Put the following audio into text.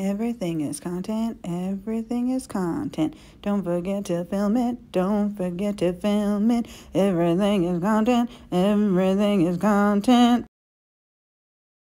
Everything is content, everything is content. Don't forget to film it, don't forget to film it. Everything is content, everything is content.